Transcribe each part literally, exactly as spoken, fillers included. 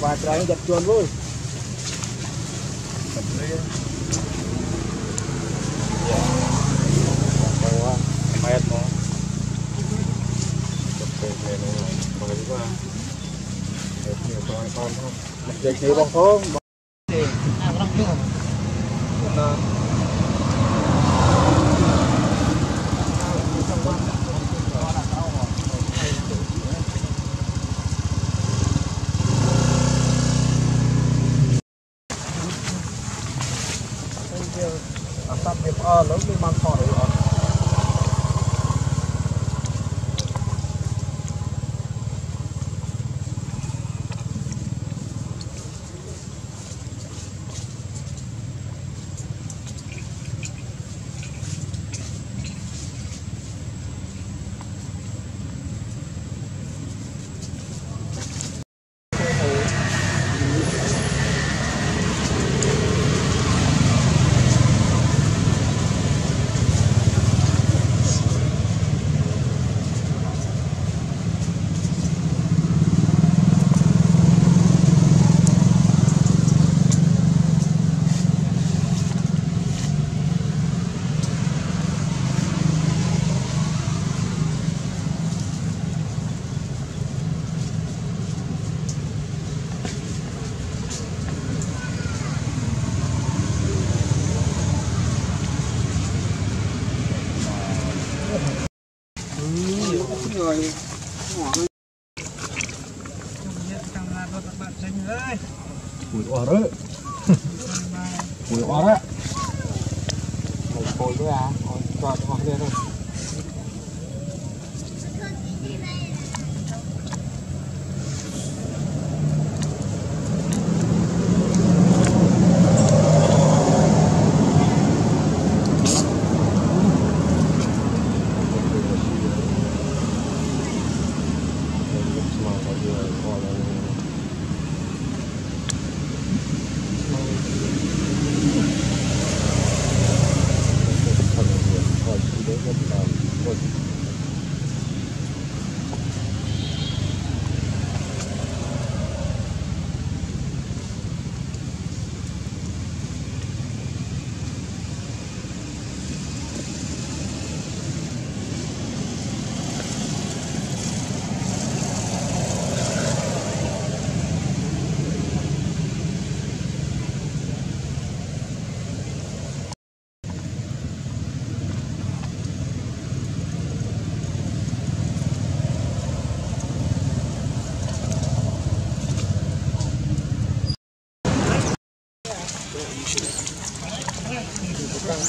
Và trái giật chuồn luôn. Giật thì bằng phố. Hãy subscribe cho kênh Ghiền Mì Gõ để không bỏ lỡ thôi các bạn xanh ơi. Ui ổ rỡ. Ui ổ rỡ. Một khối nữa à, cho cho lên thôi.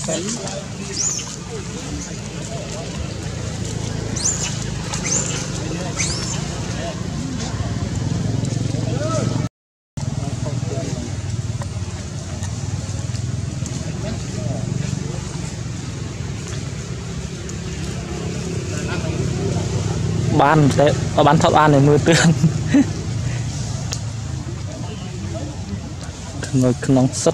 Hãy subscribe bán đấy, có bán thóc ăn để mưa tương người nóng sắt